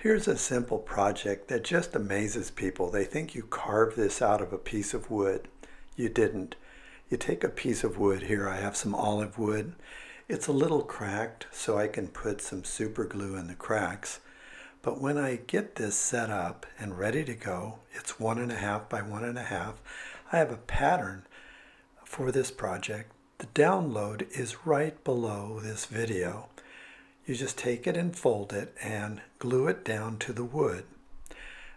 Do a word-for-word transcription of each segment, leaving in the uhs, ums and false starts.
Here's a simple project that just amazes people. They think you carve this out of a piece of wood. You didn't. You take a piece of wood here. I have some olive wood. It's a little cracked, so I can put some super glue in the cracks. But when I get this set up and ready to go, it's one and a half by one and a half. I have a pattern for this project. The download is right below this video. You just take it and fold it and glue it down to the wood.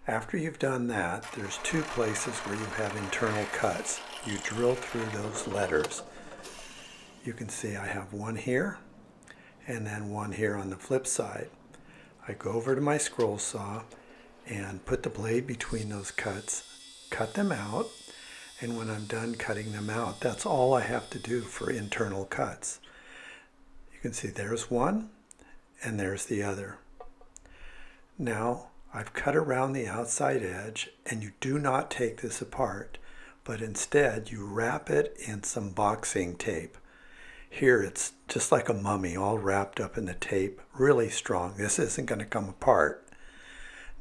After you've done that, there's two places where you have internal cuts. You drill through those letters. You can see I have one here and then one here on the flip side. I go over to my scroll saw and put the blade between those cuts, cut them out, and when I'm done cutting them out, that's all I have to do for internal cuts. You can see there's one. And there's the other. Now I've cut around the outside edge, and you do not take this apart, but instead you wrap it in some boxing tape. Here it's just like a mummy, all wrapped up in the tape, really strong. This isn't going to come apart.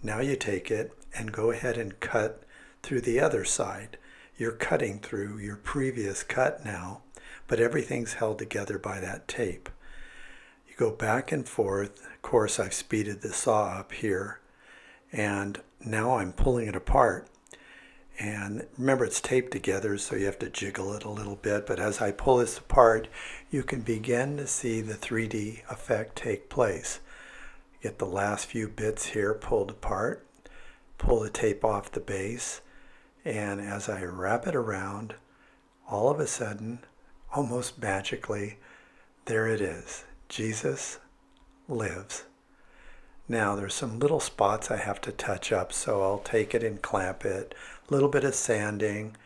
Now you take it and go ahead and cut through the other side. You're cutting through your previous cut now, but everything's held together by that tape. Go back and forth. Of course, I've speeded the saw up here, and now I'm pulling it apart. And remember, it's taped together, so you have to jiggle it a little bit. But as I pull this apart, you can begin to see the three D effect take place. Get the last few bits here pulled apart, pull the tape off the base, and as I wrap it around, all of a sudden, almost magically, there it is. Jesus lives. Now there's some little spots I have to touch up, so I'll take it and clamp it, a little bit of sanding,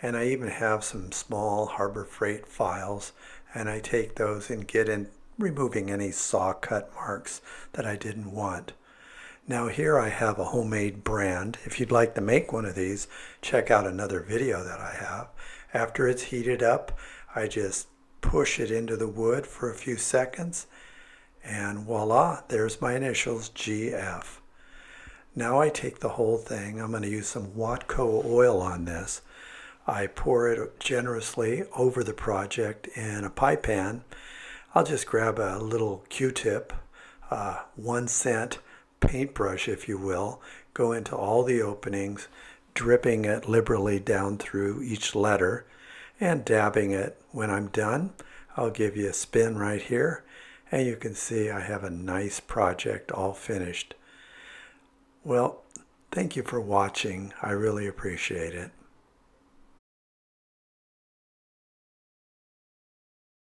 and I even have some small Harbor Freight files, and I take those and get in, removing any saw cut marks that I didn't want. Now here I have a homemade brand. If you'd like to make one of these, check out another video that I have. After it's heated up, I just push it into the wood for a few seconds, and voila, there's my initials, G F. Now I take the whole thing. I'm going to use some Watco oil on this. I pour it generously over the project in a pie pan. I'll just grab a little Q-tip, uh, one cent paintbrush, if you will, go into all the openings, dripping it liberally down through each letter, and dabbing it. When I'm done, I'll give you a spin right here, and you can see I have a nice project all finished. Well, thank you for watching. I really appreciate it.